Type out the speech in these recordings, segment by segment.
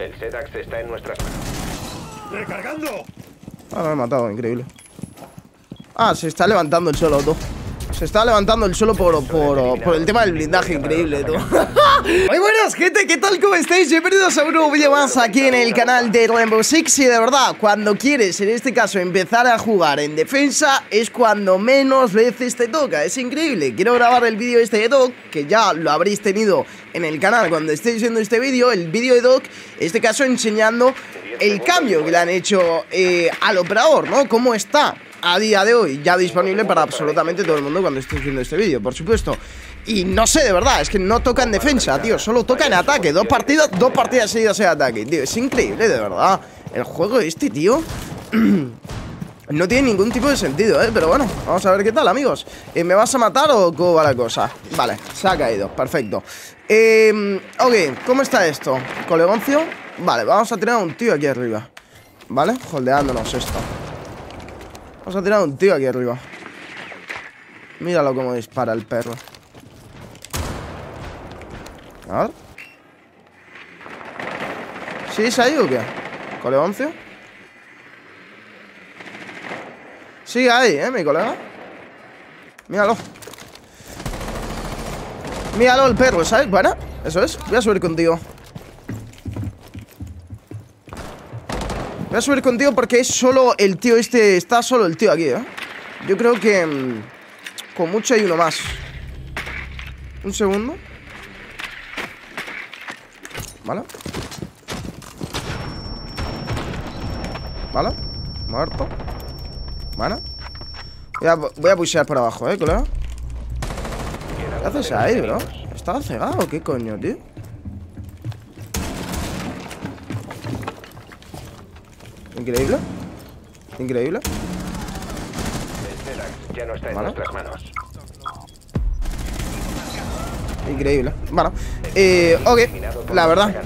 El Z-Tax está en nuestras manos. ¡Recargando! Ah, me han matado, increíble. Ah, se está levantando el suelo, tú. Se está levantando el suelo por el tema del blindaje, increíble, tú. Muy buenas, gente, ¿qué tal? ¿Cómo estáis? Bienvenidos a un nuevo vídeo más aquí en el canal de Rainbow Six. Y de verdad, cuando quieres, en este caso, empezar a jugar en defensa, es cuando menos veces te toca. Es increíble. Quiero grabar el vídeo este de Doc, que ya lo habréis tenido en el canal cuando estéis viendo este vídeo. El vídeo de Doc, en este caso, enseñando el cambio que le han hecho al operador, ¿no? ¿Cómo está a día de hoy? Ya disponible para absolutamente todo el mundo cuando estéis viendo este vídeo, por supuesto. Y no sé, de verdad, es que no toca en defensa, tío, solo toca en ataque. Dos partidas seguidas en ataque, tío. Es increíble, de verdad. El juego este, tío, no tiene ningún tipo de sentido, pero bueno, vamos a ver qué tal, amigos. ¿Me vas a matar o cómo va la cosa? Vale, se ha caído, perfecto. Ok, ¿cómo está esto? Colegoncio. Vale, vamos a tirar a un tío aquí arriba. Vale, holdeándonos esto. Vamos a tirar a un tío aquí arriba. Míralo cómo dispara el perro. A ver. ¿Sí es ahí o qué? ¿Colegoncio? Sigue ahí, mi colega. Míralo. Míralo el perro, ¿sabes? Bueno, eso es. Voy a subir contigo. Voy a subir contigo porque es solo el tío este. Está solo el tío aquí, ¿eh? Yo creo que con mucho hay uno más. Un segundo. Vale. Vale. Muerto. Vale. Voy a pushear por abajo, colega. ¿Qué haces ahí, bro? ¿Estaba cegado? ¿Qué coño, tío? Increíble. Increíble. Ya no está en nuestras manos. Increíble. Bueno, ok, la verdad,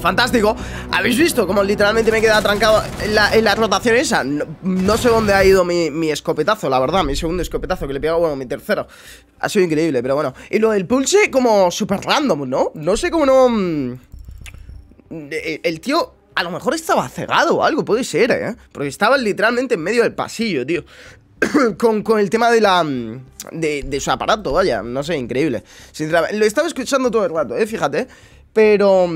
fantástico. ¿Habéis visto cómo literalmente me he quedado trancado en la rotación esa? No sé dónde ha ido mi escopetazo, la verdad. Mi segundo escopetazo que le he pegado, bueno, mi tercero. Ha sido increíble, pero bueno. Y lo del pulse como super random, ¿no? No sé cómo no... El tío... A lo mejor estaba cegado o algo, puede ser, porque estaba literalmente en medio del pasillo, tío. con el tema de de su aparato, vaya, no sé, increíble. Lo estaba escuchando todo el rato, fíjate. Pero,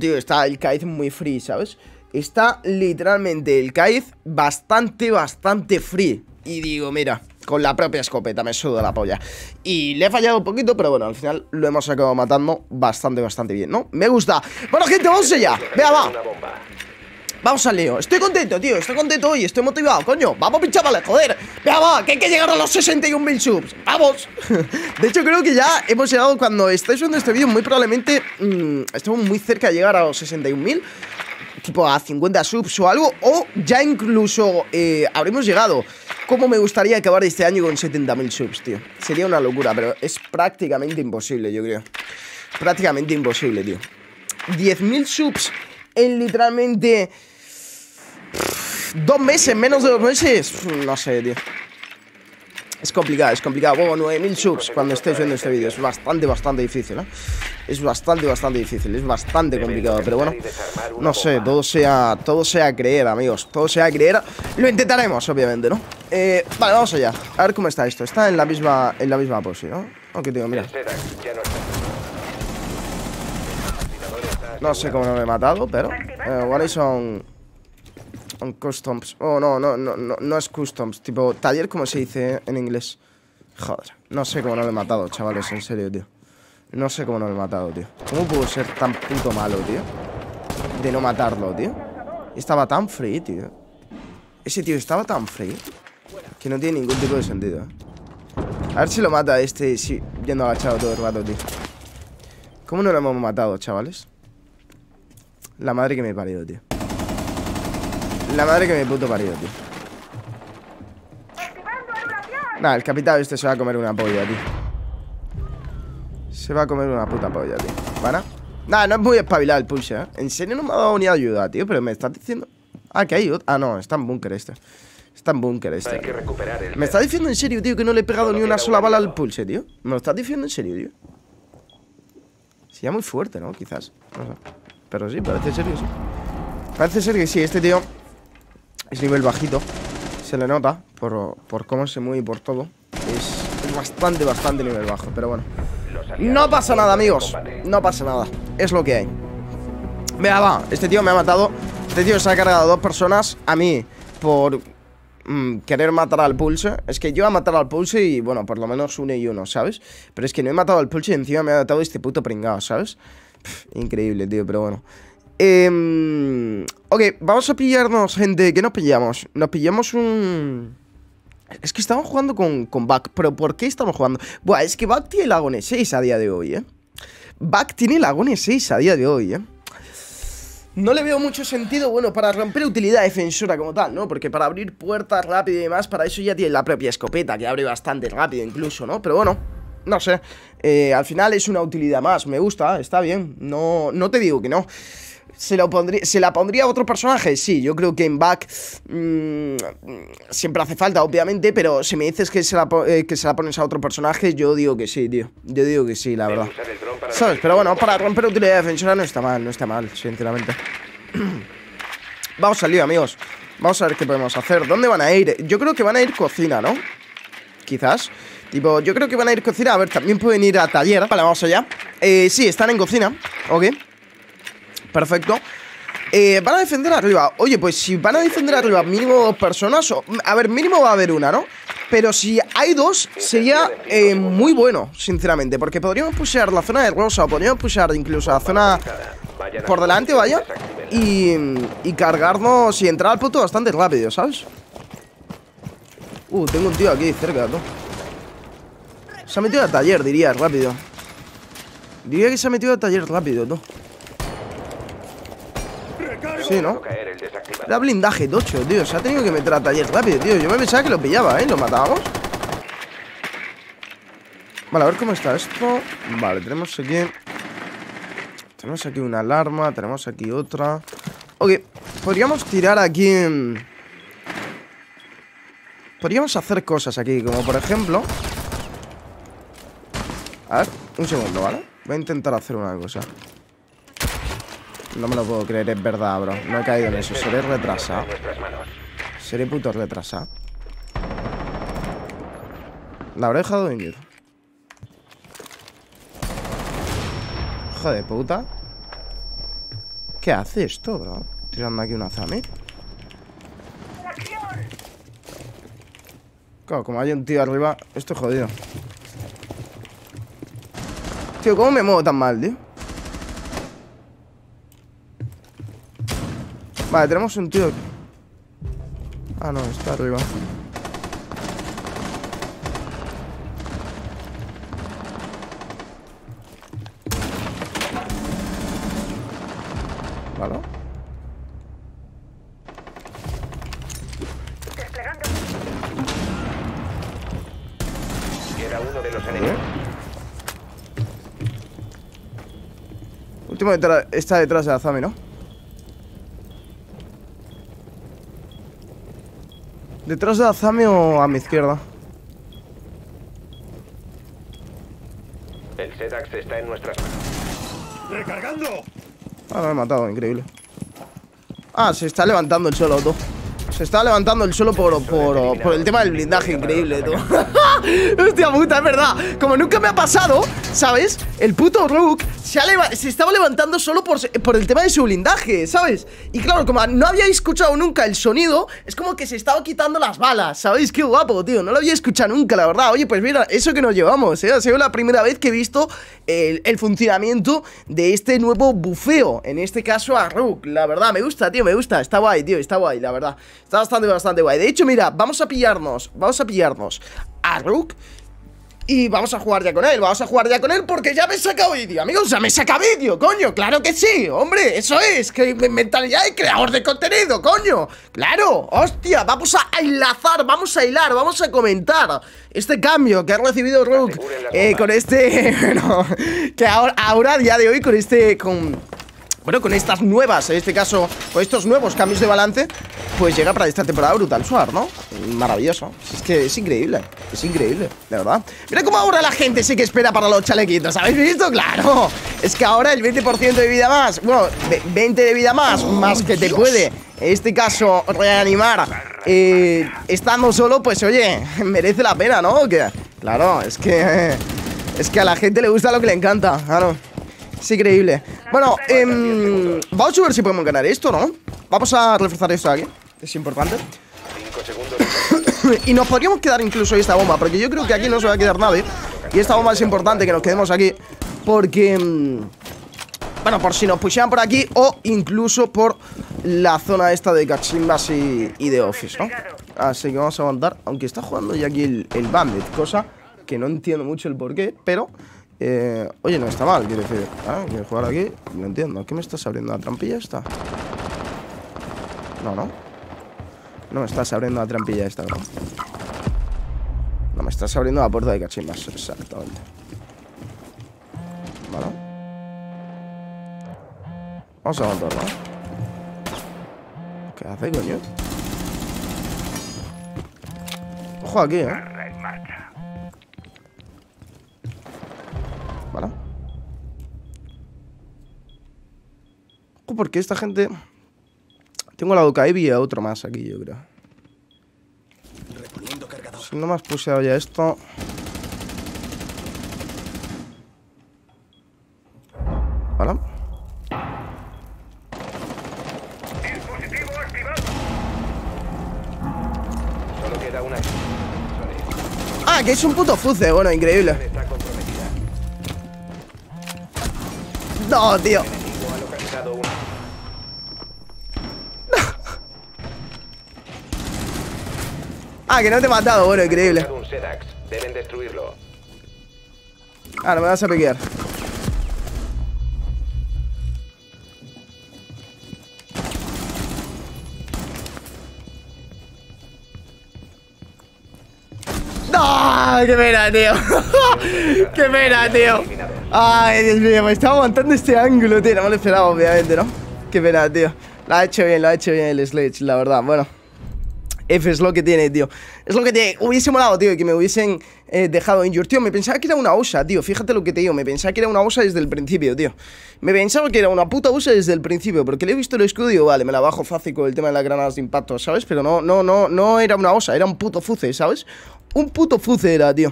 tío, está el Kaiz muy free, ¿sabes? Está literalmente el Kaiz bastante free. Y digo, mira, con la propia escopeta me suda la polla. Y le he fallado un poquito, pero bueno, al final lo hemos acabado matando bastante bien, ¿no? Me gusta. Bueno, gente, vamos allá. Vea, va. Vamos al lío. Estoy contento, tío. Estoy contento y estoy motivado, coño. Vamos, pinchavales, joder. Vea, va, que hay que llegar a los 61.000 subs. Vamos. De hecho, creo que ya hemos llegado. Cuando estáis viendo este vídeo, muy probablemente estamos muy cerca de llegar a los 61.000. Tipo a 50 subs o algo. O ya incluso habremos llegado. Como me gustaría acabar este año con 70.000 subs, tío. Sería una locura, pero es prácticamente imposible, yo creo. Prácticamente imposible, tío. 10.000 subs en literalmente 2 meses, menos de 2 meses. No sé, tío. Es complicado, es complicado. Bueno, 9.000 subs cuando estéis viendo este vídeo. Es bastante difícil, Es bastante difícil, es bastante complicado. Pero bueno, no sé, todo sea creer, amigos. Todo sea creer. Lo intentaremos, obviamente, ¿no? Vale, vamos allá. A ver cómo está esto. Está en la misma pose, ¿no? Ok, tío, mira. No sé cómo no me he matado, pero... what is on... on customs. Oh, no es customs. Tipo, taller, como se dice en inglés. Joder, no sé cómo no lo he matado, chavales, en serio, tío. No sé cómo no lo he matado, tío. ¿Cómo puedo ser tan puto malo, tío? De no matarlo, tío. Estaba tan free, tío. Ese tío estaba tan free que no tiene ningún tipo de sentido, A ver si lo mata este, sí, yendo agachado todo el rato, tío. ¿Cómo no lo hemos matado, chavales? La madre que me he parido, tío. La madre que me puto parido, tío. Nah, el capitán este se va a comer una polla, tío. Se va a comer una puta polla, tío. ¿Vale? Nah, no es muy espabilado el pulse, En serio no me ha dado ni ayuda, tío. Pero me estás diciendo... Ah, que hay otro... Ah, no, está en búnker este. Está en búnker este. Me estás diciendo en serio, tío, que no le he pegado ni una sola bala al pulse, tío. Me lo estás diciendo en serio, tío. Sería muy fuerte, ¿no? Quizás. No sé. Pero sí, parece serio, sí. Parece ser que sí, este tío es nivel bajito. Se le nota por cómo se mueve y por todo. Es bastante, bastante nivel bajo. Pero bueno, no pasa nada, amigos. No pasa nada, es lo que hay. Vea, va, este tío me ha matado. Este tío se ha cargado a dos personas. A mí, por querer matar al Pulse. Es que yo he matado al Pulse y, bueno, por lo menos uno y uno, ¿sabes? Pero es que no he matado al Pulse y encima me ha matado este puto pringado, ¿sabes? Pff, increíble, tío, pero bueno. Ok, vamos a pillarnos, gente. ¿Qué nos pillamos? Nos pillamos un... Es que estamos jugando con Buck. ¿Pero por qué estamos jugando? Buah, es que Buck tiene el Agone 6 a día de hoy, ¿eh? Buck tiene el Agone 6 a día de hoy, ¿eh? No le veo mucho sentido, bueno, para romper utilidad defensora como tal, ¿no? Porque para abrir puertas rápido y demás, para eso ya tiene la propia escopeta, que abre bastante rápido incluso, ¿no? Pero bueno, no sé, al final es una utilidad más, me gusta, está bien, no, no te digo que no. ¿Se la pondría a otro personaje? Sí, yo creo que en Buck siempre hace falta, obviamente. Pero si me dices que se la pones a otro personaje, yo digo que sí, tío. Yo digo que sí, la verdad, ¿sabes? Pero bueno, para romper utilidad defensora no está mal, no está mal, sinceramente. Vamos al lío, amigos. Vamos a ver qué podemos hacer. ¿Dónde van a ir? Yo creo que van a ir cocina, ¿no? Quizás. Tipo, yo creo que van a ir cocina. A ver, también pueden ir a taller. Vale, vamos allá. Sí, están en cocina. Ok. Perfecto. Van a defender arriba. Oye, pues si van a defender arriba mínimo dos personas, a ver, mínimo va a haber una, ¿no? Pero si hay dos, sería muy bueno, sinceramente, porque podríamos pushear la zona de Rosa, o podríamos pushear incluso la zona por delante, vaya, y cargarnos y entrar al punto bastante rápido, ¿sabes? Tengo un tío aquí cerca, ¿no? Se ha metido al taller, diría, rápido. Diría que se ha metido al taller rápido, ¿no? Sí, ¿no? Era blindaje tocho, tío. Se ha tenido que meter a taller rápido, tío. Yo me pensaba que lo pillaba, ¿eh? Lo matábamos. Vale, a ver cómo está esto. Vale, tenemos aquí... Tenemos aquí una alarma. Tenemos aquí otra. Ok, podríamos tirar aquí... Podríamos hacer cosas aquí, como por ejemplo... A ver, un segundo, ¿vale? Voy a intentar hacer una cosa. No me lo puedo creer, es verdad, bro. No he caído en eso, seré retrasado. Seré puto retrasado. La habré dejado de venir. Hijo de puta. ¿Qué hace esto, bro? Tirando aquí una Azami. Claro, como hay un tío arriba, esto es jodido. Tío, ¿cómo me muevo tan mal, tío? Vale, tenemos un tío. Ah, no, está arriba. Vale. Desplegando. Queda uno de los enemigos. Último está detrás de Azami, ¿no? ¿Detrás de Azami o a mi izquierda? El Z-Tax está en nuestras manos. ¡Recargando! Ah, lo he matado, increíble. Ah, se está levantando el suelo, tú. Se está levantando el suelo por el tema del blindaje, increíble, tú. Hostia puta, es verdad. Como nunca me ha pasado, ¿sabes? El puto Rook se estaba levantando solo por el tema de su blindaje, ¿sabes? Y claro, como no había escuchado nunca el sonido, es como que se estaba quitando las balas, ¿sabéis? Qué guapo, tío, no lo había escuchado nunca, la verdad. Oye, pues mira, eso que nos llevamos, ¿eh? Ha sido la primera vez que he visto el funcionamiento de este nuevo bufeo, en este caso a Rook. La verdad, me gusta, tío, me gusta. Está guay, tío, está guay, la verdad. Está bastante, bastante guay. De hecho, mira, vamos a pillarnos a Rook. Y vamos a jugar ya con él, porque ya me he sacado vídeo, amigos, ya me he sacado vídeo, coño, claro que sí, hombre, eso es, que mentalidad de creador de contenido, coño, claro, hostia, vamos a enlazar, vamos a hilar, vamos a comentar este cambio que ha recibido Rook, con este, bueno, que ahora ya de hoy con este, bueno, con estas nuevas, en este caso, con estos nuevos cambios de balance, pues llega para esta temporada Brutal Swarm, ¿no? Maravilloso. Es que es increíble, de verdad. Mira cómo ahora la gente sí que espera para los chalequitos, ¿habéis visto? ¡Claro! Es que ahora el 20% de vida más. Bueno, 20 de vida más. Más que te puede, en este caso, reanimar. Estando solo, pues oye, merece la pena, ¿no? Que, claro, es que a la gente le gusta lo que le encanta. Claro, es increíble. Bueno, vamos a ver si podemos ganar esto, ¿no? Vamos a reforzar esto aquí, es importante. 5 segundos. Y nos podríamos quedar incluso esta bomba, porque yo creo que aquí no se va a quedar nadie. Y esta bomba es importante que nos quedemos aquí, porque, bueno, por si nos pusieran por aquí o incluso por la zona esta de cachimbas y de office, ¿no? Así que vamos a aguantar, aunque está jugando ya aquí el bandit, cosa que no entiendo mucho el porqué, pero oye, no está mal, quiero decir, ¿ah? Quiero jugar aquí, no entiendo. ¿Qué me estás abriendo la trampilla esta? No, no. No me estás abriendo la trampilla esta, bro. No me estás abriendo la puerta de cachimbas, exactamente. Vale. Vamos a aguantar, ¿no? ¿Qué hace, coño? Ojo aquí, ¿eh? Vale. Ojo, porque esta gente... Tengo la Dokkaebi y a otro más aquí, yo creo. Si no me has puseado ya esto. Vale. Ah, que es un puto Fuze. Bueno, increíble. No, tío. Ah, que no te he matado, bueno, increíble. Deben destruirlo. Ah, no me vas a piquear. ¡No! ¡Qué pena, tío! ¡Qué pena, tío! Ay, Dios mío, me estaba aguantando este ángulo, tío. No me lo esperaba, obviamente, ¿no? Qué pena, tío. Lo ha hecho bien el Sledge, la verdad, bueno. F es lo que tiene, tío. Es lo que tiene. Hubiese molado, tío, que me hubiesen dejado injure, tío. Me pensaba que era una osa, tío. Fíjate lo que te digo. Me pensaba que era una osa desde el principio, tío. Me pensaba que era una puta osa desde el principio, porque le he visto el escudo y digo, vale, me la bajo fácil con el tema de las granadas de impacto, ¿sabes? Pero no era una osa. Era un puto Fuze, ¿sabes? Un puto Fuze era, tío.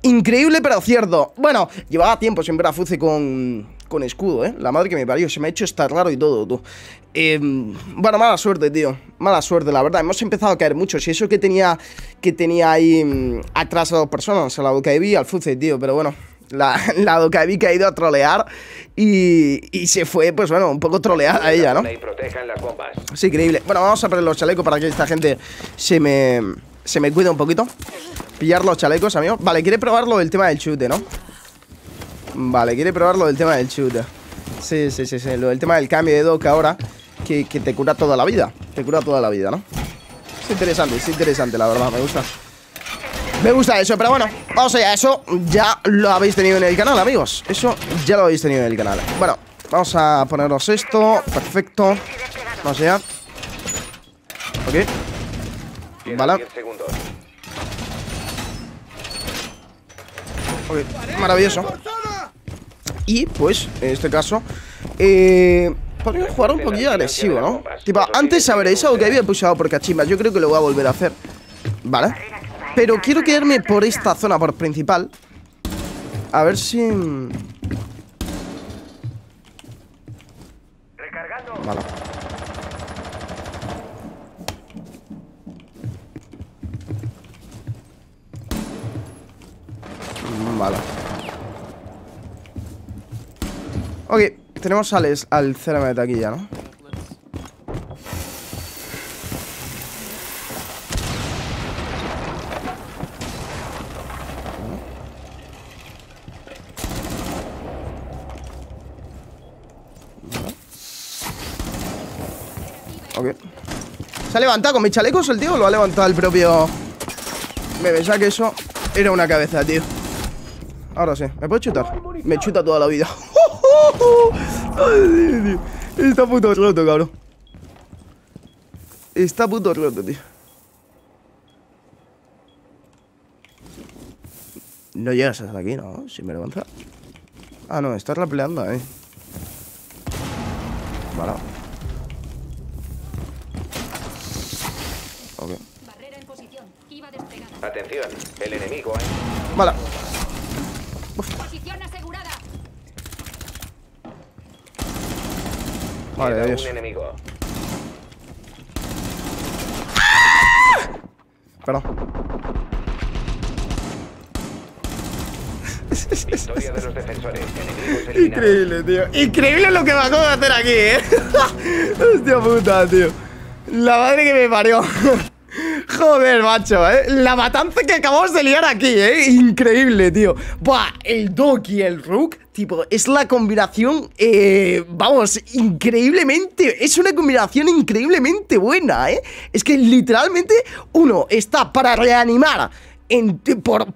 Increíble, pero cierto. Bueno, llevaba tiempo sin ver a Fuze con escudo, ¿eh? La madre que me parió. Se me ha hecho estar raro y todo, tú. Bueno, mala suerte, tío. Mala suerte, la verdad. Hemos empezado a caer muchos. Y eso que tenía ahí atrás a dos personas. A la Dokkaebi y al Fuze, tío. Pero bueno, la Dokkaebi que ha ido a trolear. Y se fue, pues bueno, un poco troleada a ella, ¿no? Es increíble. Bueno, vamos a poner los chalecos para que esta gente se me cuida un poquito. Pillar los chalecos, amigo. Vale, quiere probarlo el tema del chute, ¿no? Vale, quiere probar lo del tema del chute. Sí, lo del tema del cambio de Doc ahora, que te cura toda la vida. Te cura toda la vida, ¿no? Es interesante, la verdad, me gusta. Me gusta eso, pero bueno, vamos allá. Eso ya lo habéis tenido en el canal, amigos. Eso ya lo habéis tenido en el canal. Bueno, vamos a ponernos esto. Perfecto, vamos allá. Ok. Vale. Ok, maravilloso. Y, pues, en este caso, podría jugar un poquillo agresivo, ¿no? Tipo, antes sabréis algo que había pushado por cachimbas. Yo creo que lo voy a volver a hacer, ¿vale? Pero quiero quedarme por esta zona, por principal. A ver si... Vale. Vale. Ok, tenemos al Ceramet aquí ya, ¿no? Ok. ¿Se ha levantado con mis chalecos el tío o lo ha levantado el propio? Me pensaba que eso era una cabeza, tío. Ahora sí, ¿me puedo chutar? Me chuta toda la vida. Ay, tío. Está puto roto, cabrón. Está puto roto, tío. No llegas hasta aquí, ¿no? Si me levanta. Ah, no, está rapleando ahí. Vale. Ok. Atención, el enemigo ahí. Vale. Posición asegurada. Vale, adiós. Perdón. Victoria de los defensores. Increíble, tío. Increíble lo que me acabo de hacer aquí, Hostia puta, tío. La madre que me parió. Joder, macho, La matanza que acabamos de liar aquí, Increíble, tío. Buah, el Doc y el Rook, tipo, es la combinación, vamos, increíblemente. Es una combinación increíblemente buena, Es que literalmente uno está para reanimar.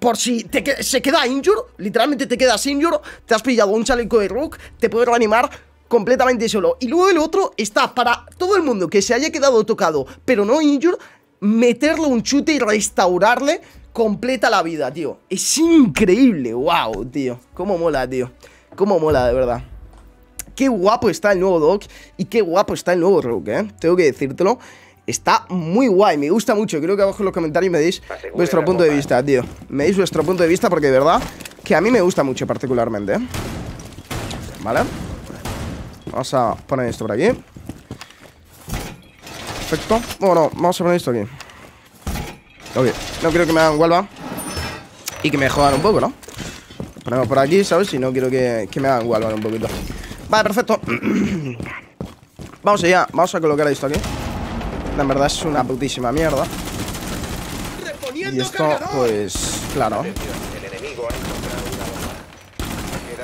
Por si se queda injured, literalmente te quedas injured, te has pillado un chaleco de Rook, te puedes reanimar completamente solo. Y luego el otro está para todo el mundo que se haya quedado tocado, pero no injured, meterle un chute y restaurarle completa la vida, tío. Es increíble, wow, tío. Cómo mola, tío. Cómo mola, de verdad. Qué guapo está el nuevo Doc y qué guapo está el nuevo Rook, tengo que decírtelo. Está muy guay, me gusta mucho. Creo que abajo en los comentarios me deis vuestro punto de vista, tío. Me deis vuestro punto de vista porque de verdad que a mí me gusta mucho particularmente. Vale. Vamos a poner esto por aquí. Perfecto. Bueno, vamos a poner esto aquí. Ok, no quiero que me hagan gualva y que me jodan un poco, ¿no? Lo ponemos por aquí, ¿sabes? Y no quiero que me hagan gualva un poquito. Vale, perfecto. Vamos allá, vamos a colocar esto aquí. La verdad es una putísima mierda. Y esto, pues, claro.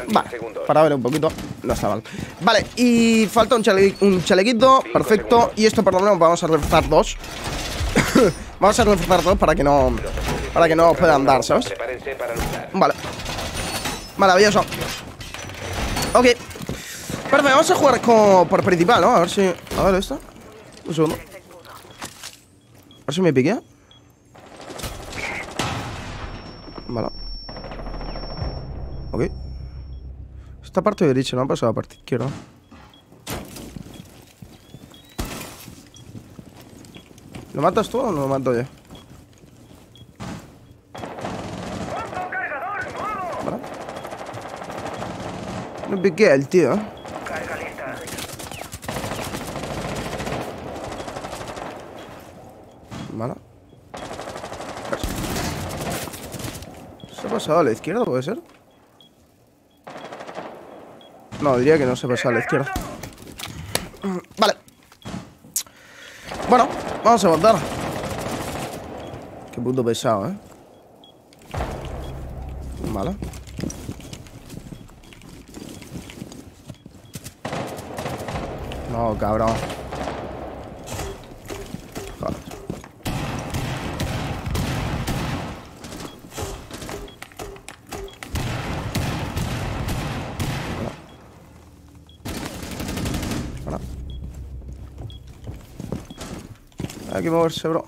Vale, para ver un poquito, no está mal. Vale, y falta un chalequito, perfecto. Y esto, por lo menos, vamos a reforzar dos. Vamos a reforzar dos para que no puedan dar, ¿sabes? Vale. Maravilloso. Ok. Perfecto, vamos a jugar por principal, ¿no? A ver si... A ver esto. Un segundo. A ver si me piqué. Vale. Ok. Esta parte de derecha no ha pasado a parte izquierda. ¿Lo matas tú o no lo mato yo? Vale. Me piqué el tío. Vale. ¿Se ha pasado a la izquierda? ¿Puede ser? No, diría que no se ha pasado a la izquierda. Vale. Bueno, vamos a montar. Qué puto pesado, Vale. No, cabrón. Hay que moverse, bro.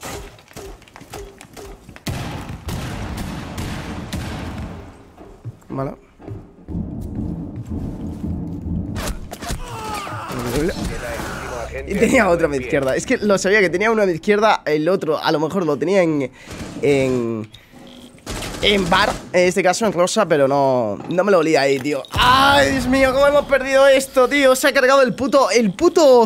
Vale. Y tenía otro a mi izquierda. Es que lo sabía que tenía uno a mi izquierda. El otro, a lo mejor lo tenía en bar, en este caso en rosa, pero no me lo olía ahí, tío. ¡Ay, Dios mío! ¿Cómo hemos perdido esto, tío? Se ha cargado el puto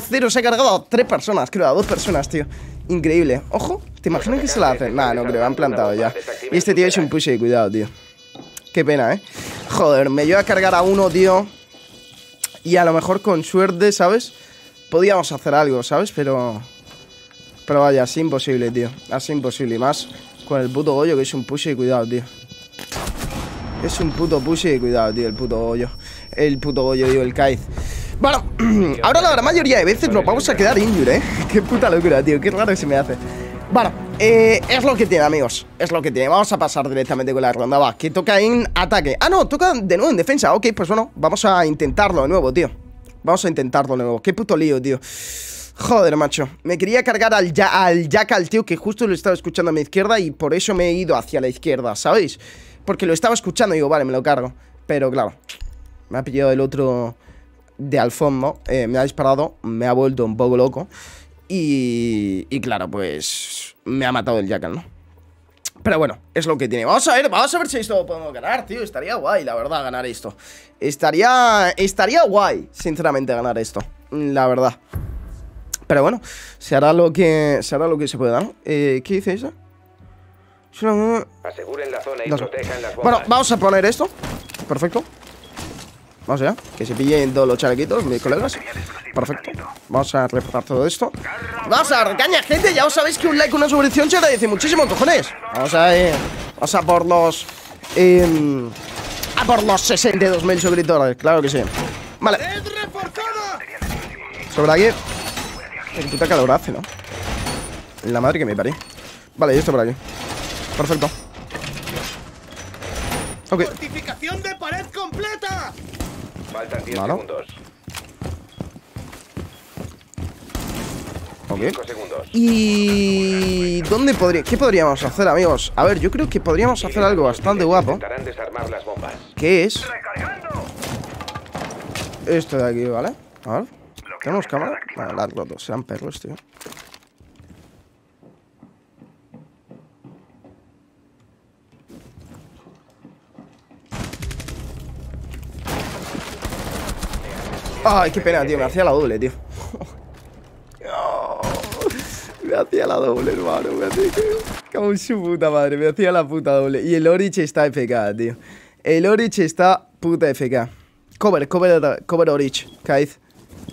cero. Se ha cargado a tres personas, creo, a dos personas, tío. Increíble. Ojo, ¿te imaginas que se la hacen? Nah, no creo, han plantado ya. Y este tío es un pushy, cuidado, tío. Qué pena, Joder, me llevo a cargar a uno, tío. Y a lo mejor con suerte, ¿sabes? Podíamos hacer algo, ¿sabes? Pero vaya, así imposible, tío. Así imposible, y más con el puto Goyo, que es un pushy, cuidado, tío. Es un puto pushy, cuidado, tío, el puto Goyo. El puto Goyo, digo, el Kaiz. Bueno, ahora la gran mayoría de veces nos vamos a quedar injured, Qué puta locura, tío, qué raro que se me hace. Bueno, es lo que tiene, amigos. Es lo que tiene, vamos a pasar directamente con la ronda. Va, que toca en ataque. Ah, no, toca de nuevo en defensa, ok, pues bueno. Vamos a intentarlo de nuevo, tío. Vamos a intentarlo de nuevo, qué puto lío, tío. Joder, macho, me quería cargar al Jackal, tío, que justo lo estaba escuchando a mi izquierda. Y por eso me he ido hacia la izquierda, ¿sabéis? Porque lo estaba escuchando y digo, vale, me lo cargo. Pero claro, Me ha pillado el otro de al fondo, me ha disparado, me ha vuelto un poco loco y claro, pues me ha matado el Jackal, ¿no? Pero bueno, es lo que tiene. Vamos a ver si esto lo podemos ganar, tío. Estaría guay, la verdad, ganar esto. Estaría guay, sinceramente, ganar esto, la verdad. Pero bueno, se hará lo que se pueda, ¿no? ¿Qué dice esa? Aseguren la zona y protejan las bombas. Bueno, vamos a poner esto. Perfecto. Vamos allá, que se pillen todos los chalequitos, mis colegas. Perfecto, vamos a reportar todo esto. Vamos a dar caña, gente. Ya os sabéis que un like, una suscripción se agradece muchísimo, cojones. Vamos a por los a por los 62.000 suscriptores. Claro que sí. Vale. Sobre aquí. Qué puta calor hace, ¿no? La madre que me paré. Vale, y esto por aquí. Perfecto. Ok. Fortificación de pared completa. Faltan 10 segundos. Ok. 5 segundos. ¿Y dónde podría? ¿Qué podríamos hacer, amigos? A ver, yo creo que podríamos hacer algo bastante guapo. ¿Qué es? Esto de aquí, ¿vale? A ver. ¿Tenemos cámara? Vale, las dos. Sean perros, tío. Ay, qué pena, tío, me hacía la doble, tío. Me hacía la doble, hermano. Como en su puta madre, me hacía la puta doble. Y el Orich está FK, tío. El Orich está puta FK. Cover Orich, Kaiz.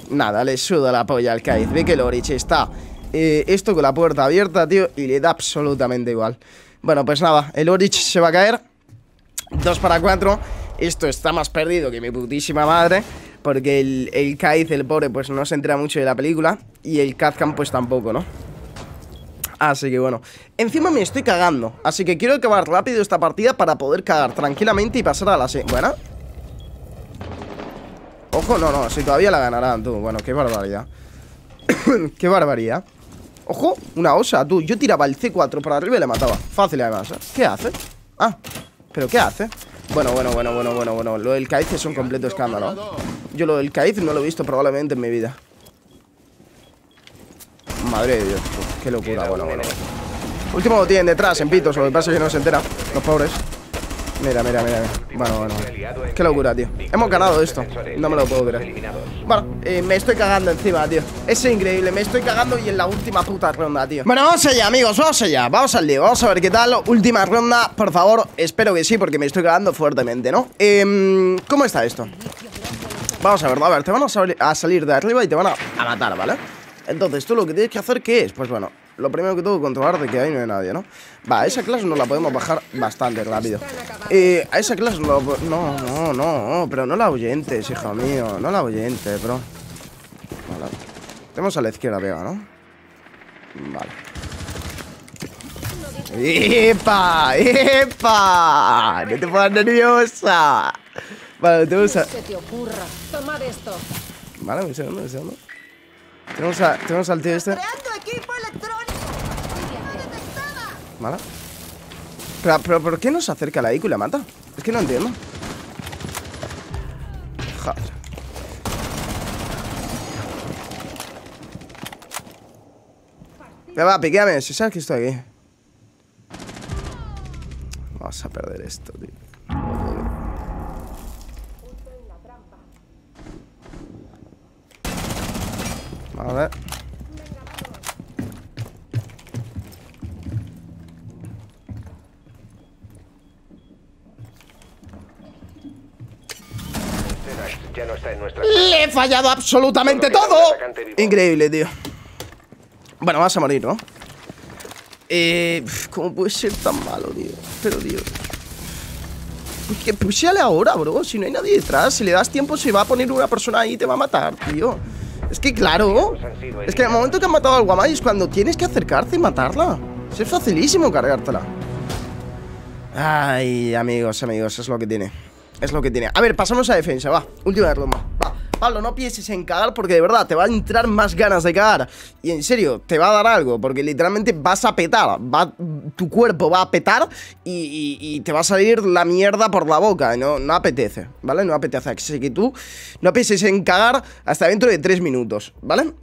Nada, le suda la polla al Kaiz. Ve que el Orich está esto con la puerta abierta, tío, y le da absolutamente igual. Bueno, pues nada, el Orich se va a caer. 2 para 4. Esto está más perdido que mi putísima madre, porque el Kaiz, el pobre, pues no se entera mucho de la película. Y el Kazkan, pues tampoco, ¿no? Así que bueno. Encima me estoy cagando, así que quiero acabar rápido esta partida para poder cagar tranquilamente y pasar a la siguiente. Bueno. Ojo, no, si todavía la ganarán, tú. Bueno, qué barbaridad. Qué barbaridad. Ojo, una osa, tú. Yo tiraba el C4 para arriba y le mataba. Fácil, además, ¿eh? ¿Qué hace? Ah, ¿pero qué hace? Bueno. Lo del Kaiz es un completo escándalo. Yo lo del Kaiz no lo he visto probablemente en mi vida. Madre de Dios, qué locura. Bueno. Último lo tienen detrás, en pitos. Lo que pasa es que no se entera. Los pobres. Mira. Bueno. Qué locura, tío. Hemos ganado esto. No me lo puedo creer. Bueno, me estoy cagando encima, tío. Es increíble. Me estoy cagando y en la última puta ronda, tío. Bueno, vamos allá, amigos. Vamos allá. Vamos al lío. Vamos a ver qué tal. Última ronda, por favor. Espero que sí, porque me estoy cagando fuertemente, ¿no? ¿Cómo está esto? Vamos a ver, te van a salir de arriba y te van a matar, ¿vale? Entonces, tú lo que tienes que hacer, ¿qué es? Pues bueno, lo primero que tengo que controlar de que ahí no hay nadie, ¿no? Va, a esa clase nos la podemos bajar bastante rápido. A esa clase no, pero no la ahuyentes, hijo mío. No la ahuyentes, bro. Vale. Tenemos a la izquierda pega, ¿no? Vale. ¡Epa! ¡Epa! ¡No te pongas nerviosa! Vale, tenemos a... Vale, me segundo. Tenemos al tío este. ¿Mala? Pero ¿por qué no se acerca a la IQ y la mata? Es que no entiendo. Joder. Va, piquéame, si sabes que estoy aquí. Vamos a perder esto, tío. Vale. ¡Le he fallado absolutamente todo! Increíble, tío. Bueno, vas a morir, ¿no? ¿Cómo puede ser tan malo, tío? Pero, tío, que pushéale ahora, bro. Si no hay nadie detrás, si le das tiempo, se va a poner una persona ahí y te va a matar, tío. Es que claro, es que en el momento que han matado al Guamay es cuando tienes que acercarte y matarla. Es facilísimo cargártela. Ay, amigos, es lo que tiene. A ver, pasamos a defensa, va. Última ronda, va. Pablo, no pienses en cagar porque de verdad te va a entrar más ganas de cagar. Y en serio, te va a dar algo, porque literalmente vas a petar, tu cuerpo va a petar y te va a salir la mierda por la boca. No apetece, ¿vale? No apetece. Así que tú no pienses en cagar hasta dentro de 3 minutos, ¿vale?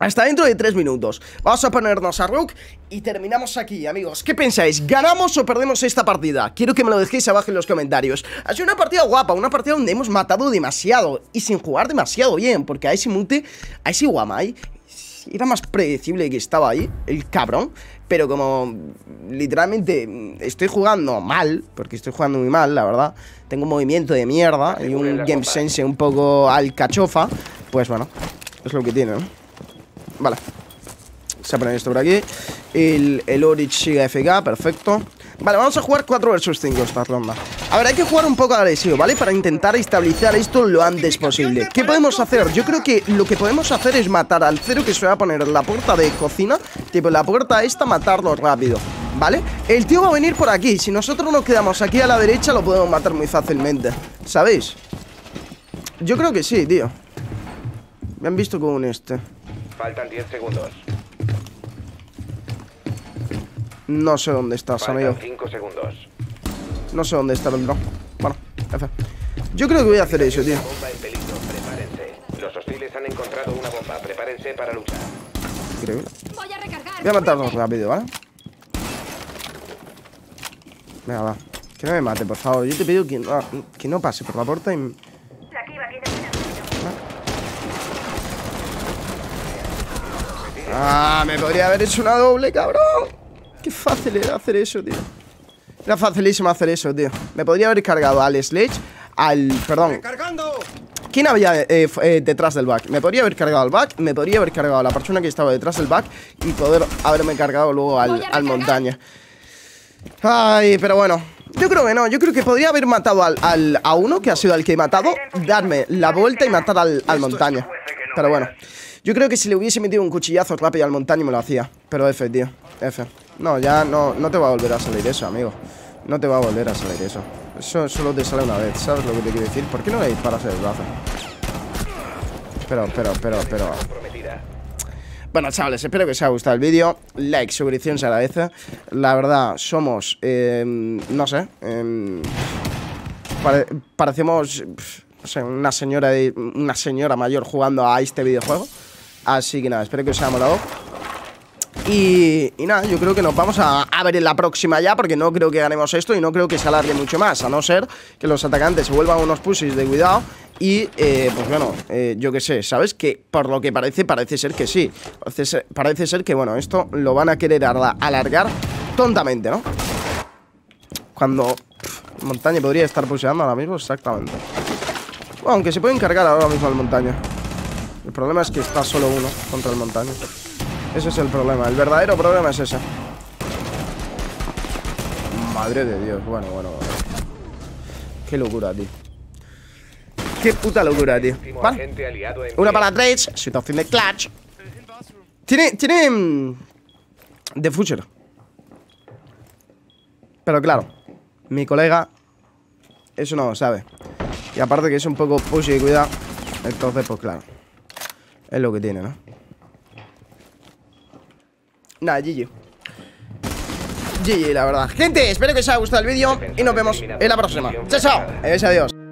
Hasta dentro de 3 minutos. Vamos a ponernos a Rook y terminamos aquí, amigos. ¿Qué pensáis? ¿Ganamos o perdemos esta partida? Quiero que me lo dejéis abajo en los comentarios. Ha sido una partida guapa, una partida donde hemos matado demasiado y sin jugar demasiado bien, porque a ese mute, a ese guamai, era más predecible que estaba ahí, el cabrón. Pero como literalmente estoy jugando mal, porque estoy jugando muy mal, la verdad. Tengo un movimiento de mierda y un game sense un poco alcachofa. Pues bueno, es lo que tiene, ¿no? Vale, se va a poner esto por aquí. El Orich sigue FK, perfecto. Vale, vamos a jugar 4 versus 5 esta ronda. A ver, hay que jugar un poco agresivo, ¿vale? Para intentar estabilizar esto lo antes posible. ¿Qué podemos hacer? Yo creo que lo que podemos hacer es matar al cero que se va a poner en la puerta de cocina. Tipo, la puerta esta, matarlo rápido, ¿vale? El tío va a venir por aquí. Si nosotros nos quedamos aquí a la derecha, lo podemos matar muy fácilmente, ¿sabéis? Yo creo que sí, tío. Me han visto con este. Faltan 10 segundos. No sé dónde estás, amigo. Faltan 5 segundos. No sé dónde está el bro. Bueno, F. Yo creo que voy a hacer eso, tío. Los hostiles han encontrado una bomba. Prepárense para luchar. Increíble. Voy a matarnos rápido, ¿vale? Venga, va. Que no me mate, por favor. Yo te pido que no pase por la puerta y... Ah, me podría haber hecho una doble, cabrón. Qué fácil era hacer eso, tío. Era facilísimo hacer eso, tío. Me podría haber cargado al Sledge. Perdón. ¿Quién había detrás del back? Me podría haber cargado al back. Me podría haber cargado a la persona que estaba detrás del back. Y poder haberme cargado luego al Montagne. Ay, pero bueno. Yo creo que no. Yo creo que podría haber matado a uno, que ha sido el que he matado. Darme la vuelta y matar al Montagne. Pero bueno. Yo creo que si le hubiese metido un cuchillazo rápido al Montagne me lo hacía. Pero F, tío, F. No, ya no te va a volver a salir eso, amigo. No te va a volver a salir eso. Eso solo te sale una vez, ¿sabes lo que te quiero decir? ¿Por qué no le disparas el brazo? Pero bueno, chavales, espero que os haya gustado el vídeo. Like, suscripción se agradece. La verdad, somos... no sé, parecemos... o sea, una señora mayor jugando a este videojuego. Así que nada, espero que os haya molado. Y nada, yo creo que nos vamos a ver en la próxima ya, porque no creo que ganemos esto y no creo que se alargue mucho más, a no ser que los atacantes se vuelvan unos pussies de cuidado. Y, pues bueno, yo qué sé, ¿sabes? Que por lo que parece ser que sí. Parece ser que, bueno, esto lo van a querer alargar tontamente, ¿no? Cuando Montagne podría estar pusheando ahora mismo, exactamente. Aunque se puede encargar ahora mismo al Montagne. El problema es que está solo uno contra el Montagne. Ese es el problema. El verdadero problema es ese. Madre de Dios. Bueno. Qué locura, tío. Qué puta locura, tío. Vale. Una para Trades. Situación de clutch. Tiene... The Future. Pero claro, mi colega eso no lo sabe. Y aparte que es un poco push y cuidado. Entonces, pues claro, es lo que tiene, ¿no? Nada, GG. GG, la verdad. Gente, espero que os haya gustado el vídeo y nos vemos en la próxima. Chao, chao. Adiós.